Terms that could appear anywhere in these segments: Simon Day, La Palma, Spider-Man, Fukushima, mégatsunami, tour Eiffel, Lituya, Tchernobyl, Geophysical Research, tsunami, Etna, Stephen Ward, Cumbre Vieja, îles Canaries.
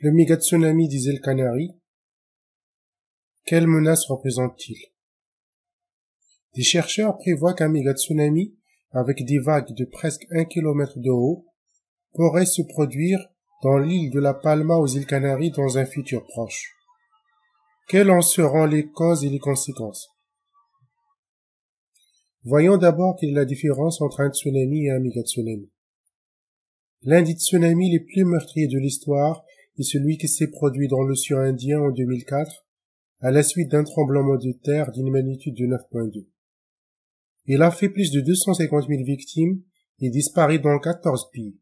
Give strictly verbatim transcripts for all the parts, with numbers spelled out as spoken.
Le méga-tsunami des îles Canaries, quelle menace représente-t-il? Des chercheurs prévoient qu'un méga-tsunami, avec des vagues de presque un kilomètre de haut, pourrait se produire dans l'île de La Palma aux îles Canaries dans un futur proche. Quelles en seront les causes et les conséquences? Voyons d'abord quelle est la différence entre un tsunami et un méga-tsunami. L'un des tsunamis les plus meurtriers de l'histoire est celui qui s'est produit dans l'océan Indien en deux mille quatre, à la suite d'un tremblement de terre d'une magnitude de neuf virgule deux. Il a fait plus de deux cent cinquante mille victimes et disparu dans quatorze pays.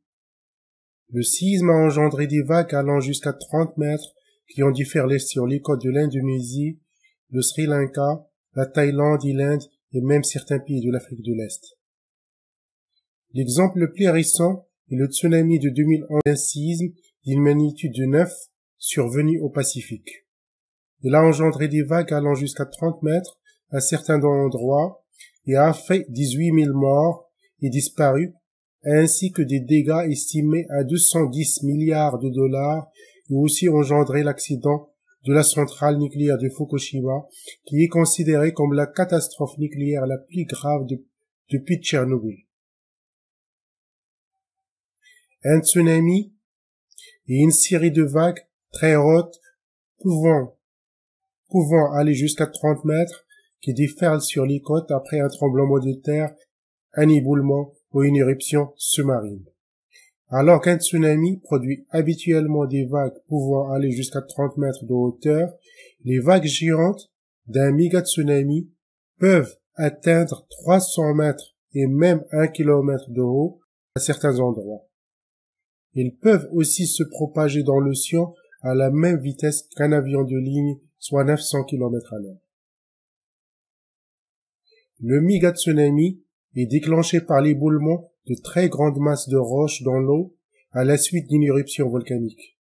Le séisme a engendré des vagues allant jusqu'à trente mètres qui ont déferlé sur les côtes de l'Indonésie, le Sri Lanka, la Thaïlande et l'Inde et même certains pays de l'Afrique de l'Est. L'exemple le plus récent est le tsunami de deux mille onze, un séisme d'une magnitude de neuf survenu au Pacifique. Il a engendré des vagues allant jusqu'à trente mètres à certains endroits et a fait dix-huit mille morts et disparus, ainsi que des dégâts estimés à deux cent dix milliards de dollars et aussi engendré l'accident de la centrale nucléaire de Fukushima, qui est considérée comme la catastrophe nucléaire la plus grave de, depuis Tchernobyl. Un tsunami et une série de vagues très hautes pouvant pouvant aller jusqu'à trente mètres, qui déferlent sur les côtes après un tremblement de terre, un éboulement ou une éruption sous-marine. Alors qu'un tsunami produit habituellement des vagues pouvant aller jusqu'à trente mètres de hauteur, les vagues géantes d'un méga-tsunami peuvent atteindre trois cents mètres et même un kilomètre de haut à certains endroits. Ils peuvent aussi se propager dans l'océan à la même vitesse qu'un avion de ligne, soit neuf cents kilomètres à l'heure. Le méga-tsunami est déclenché par l'éboulement de très grandes masses de roches dans l'eau à la suite d'une éruption volcanique,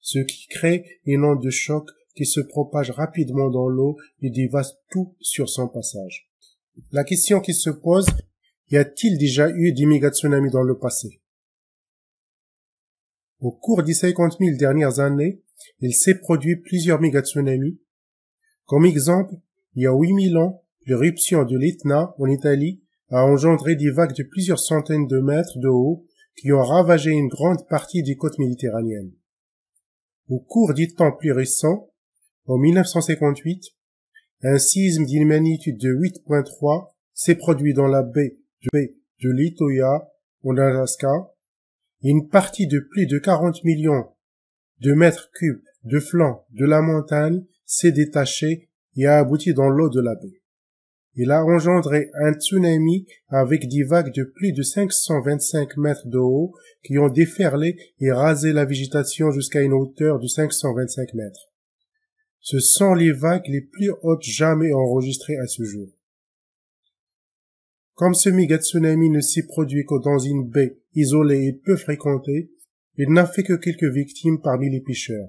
ce qui crée une onde de choc qui se propage rapidement dans l'eau et dévaste tout sur son passage. La question qui se pose, y a-t-il déjà eu des méga-tsunamis dans le passé? Au cours des cinquante mille dernières années, il s'est produit plusieurs méga-tsunamis. Comme exemple, il y a huit mille ans, l'éruption de l'Etna en Italie a engendré des vagues de plusieurs centaines de mètres de haut qui ont ravagé une grande partie des côtes méditerranéennes. Au cours du temps plus récent, en mille neuf cent cinquante-huit, un séisme d'une magnitude de huit virgule trois s'est produit dans la baie de, de Lituya en Alaska, et une partie de plus de quarante millions de mètres cubes de flanc de la montagne s'est détaché et a abouti dans l'eau de la baie. Il a engendré un tsunami avec des vagues de plus de cinq cent vingt-cinq mètres de haut qui ont déferlé et rasé la végétation jusqu'à une hauteur de cinq cent vingt-cinq mètres. Ce sont les vagues les plus hautes jamais enregistrées à ce jour. Comme ce méga-tsunami ne s'est produit que dans une baie isolée et peu fréquentée, il n'a fait que quelques victimes parmi les pêcheurs.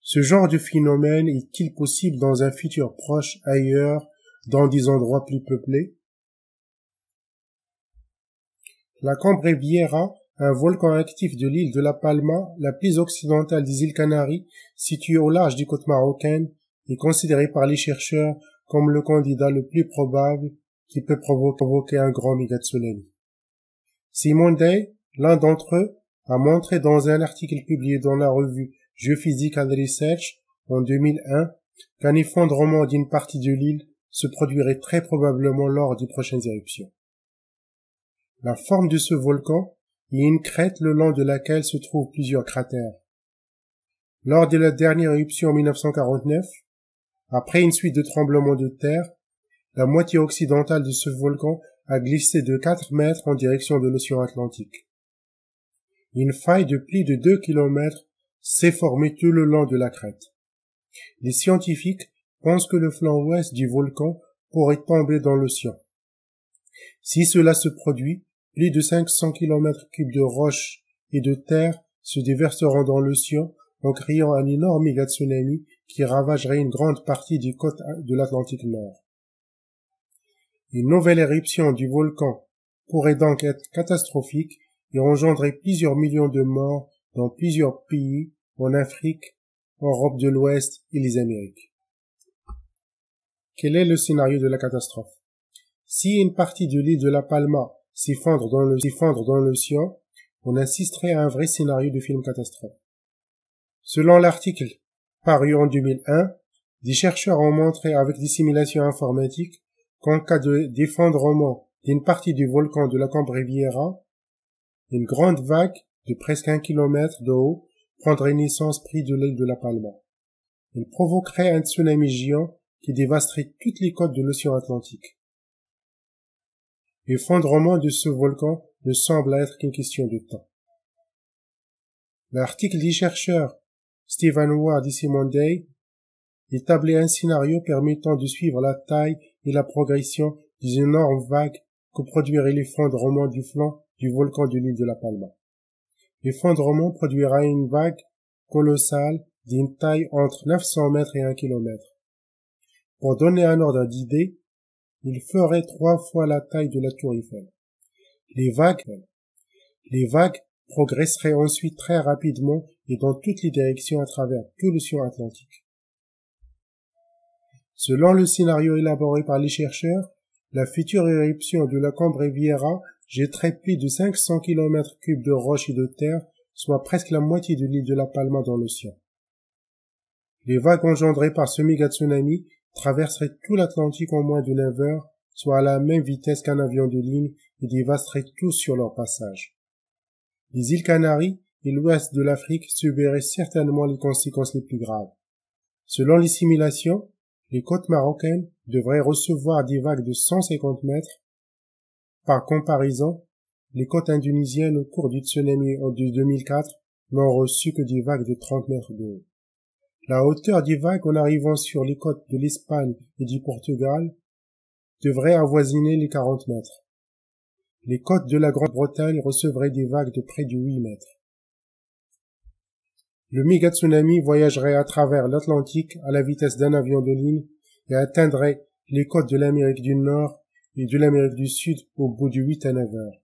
Ce genre de phénomène est-il possible dans un futur proche ailleurs, dans des endroits plus peuplés? La Cumbre Vieja, un volcan actif de l'île de La Palma, la plus occidentale des îles Canaries, située au large des côtes marocaines, est considérée par les chercheurs comme le candidat le plus probable qui peut provoquer un grand méga-tsunami. Simon Day, l'un d'entre eux, a montré dans un article publié dans la revue Geophysical Research en deux mille un qu'un effondrement d'une partie de l'île se produirait très probablement lors des prochaines éruptions. La forme de ce volcan est une crête le long de laquelle se trouvent plusieurs cratères. Lors de la dernière éruption en mille neuf cent quarante-neuf, après une suite de tremblements de terre, la moitié occidentale de ce volcan a glissé de quatre mètres en direction de l'océan Atlantique. Une faille de plus de deux kilomètres s'est formée tout le long de la crête. Les scientifiques pensent que le flanc ouest du volcan pourrait tomber dans l'océan. Si cela se produit, plus de cinq cents kilomètres cubes de roches et de terre se déverseront dans l'océan en créant un énorme méga-tsunami qui ravagerait une grande partie des côtes de l'Atlantique Nord. Une nouvelle éruption du volcan pourrait donc être catastrophique et engendrer plusieurs millions de morts dans plusieurs pays en Afrique, en Europe de l'Ouest et les Amériques. Quel est le scénario de la catastrophe? Si une partie de l'île de La Palma s'effondre dans l'océan, on assisterait à un vrai scénario de film catastrophe. Selon l'article paru en deux mille un, des chercheurs ont montré avec des simulations informatiques qu'en cas d'effondrement d'une partie du volcan de la Cumbre Vieja, une grande vague de presque un kilomètre de haut prendrait naissance près de l'île de La Palma. Elle provoquerait un tsunami géant qui dévasterait toutes les côtes de l'océan Atlantique. L'effondrement de ce volcan ne semble être qu'une question de temps. L'article des chercheurs Stephen Ward et Simon Day établit un scénario permettant de suivre la taille et la progression des énormes vagues que produirait l'effondrement du flanc du volcan de l'île de La Palma. L'effondrement produira une vague colossale d'une taille entre neuf cents mètres et un kilomètre. Pour donner un ordre d'idée, il ferait trois fois la taille de la tour Eiffel. Les vagues, les vagues progresseraient ensuite très rapidement et dans toutes les directions à travers tout l'océan Atlantique. Selon le scénario élaboré par les chercheurs, la future éruption de la Cumbre Vieja jetterait plus de cinq cents kilomètres cubes de roches et de terre, soit presque la moitié de l'île de La Palma dans l'océan. Les vagues engendrées par ce méga tsunami traverseraient tout l'Atlantique en moins de neuf heures, soit à la même vitesse qu'un avion de ligne, et dévasteraient tout sur leur passage. Les îles Canaries et l'ouest de l'Afrique subiraient certainement les conséquences les plus graves. Selon les simulations, les côtes marocaines devraient recevoir des vagues de cent cinquante mètres. Par comparaison, les côtes indonésiennes au cours du tsunami de deux mille quatre n'ont reçu que des vagues de trente mètres de haut. La hauteur des vagues en arrivant sur les côtes de l'Espagne et du Portugal devrait avoisiner les quarante mètres. Les côtes de la Grande-Bretagne recevraient des vagues de près de huit mètres. Le méga tsunami voyagerait à travers l'Atlantique à la vitesse d'un avion de ligne et atteindrait les côtes de l'Amérique du Nord et de l'Amérique du Sud au bout de huit à neuf heures.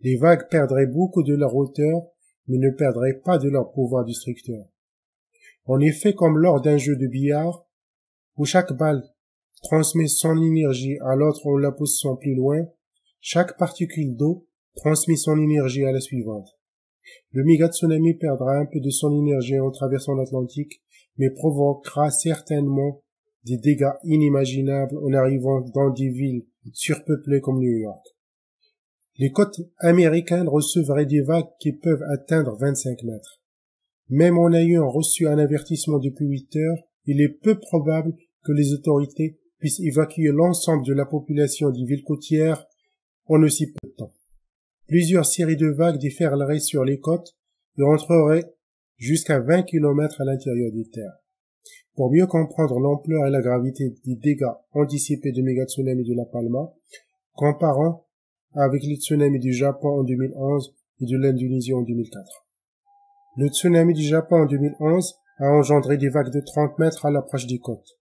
Les vagues perdraient beaucoup de leur hauteur, mais ne perdraient pas de leur pouvoir destructeur. En effet, comme lors d'un jeu de billard, où chaque balle transmet son énergie à l'autre en la poussant plus loin, chaque particule d'eau transmet son énergie à la suivante. Le méga tsunami perdra un peu de son énergie en traversant l'Atlantique, mais provoquera certainement des dégâts inimaginables en arrivant dans des villes surpeuplées comme New York. Les côtes américaines recevraient des vagues qui peuvent atteindre vingt-cinq mètres. Même en ayant reçu un avertissement depuis huit heures, il est peu probable que les autorités puissent évacuer l'ensemble de la population des villes côtières en aussi peu de temps. Plusieurs séries de vagues déferleraient sur les côtes et entreraient jusqu'à vingt kilomètres à l'intérieur des terres. Pour mieux comprendre l'ampleur et la gravité des dégâts anticipés du méga tsunami de La Palma, comparons avec les tsunamis du Japon en deux mille onze et de l'Indonésie en deux mille quatre. Le tsunami du Japon en deux mille onze a engendré des vagues de trente mètres à l'approche des côtes.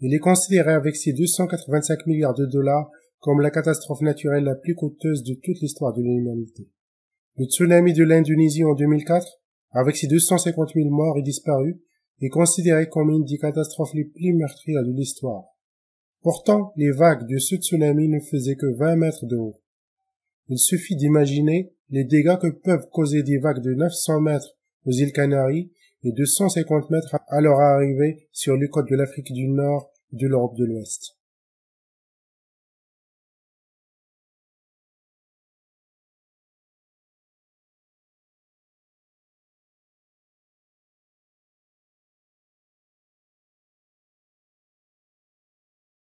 Il est considéré avec ses deux cent quatre-vingt-cinq milliards de dollars comme la catastrophe naturelle la plus coûteuse de toute l'histoire de l'humanité. Le tsunami de l'Indonésie en deux mille quatre, avec ses deux cent cinquante mille morts et disparus, est considéré comme une des catastrophes les plus meurtrières de l'histoire. Pourtant, les vagues de ce tsunami ne faisaient que vingt mètres de haut. Il suffit d'imaginer les dégâts que peuvent causer des vagues de neuf cents mètres aux îles Canaries et de cent cinquante mètres à leur arrivée sur les côtes de l'Afrique du Nord et de l'Europe de l'Ouest.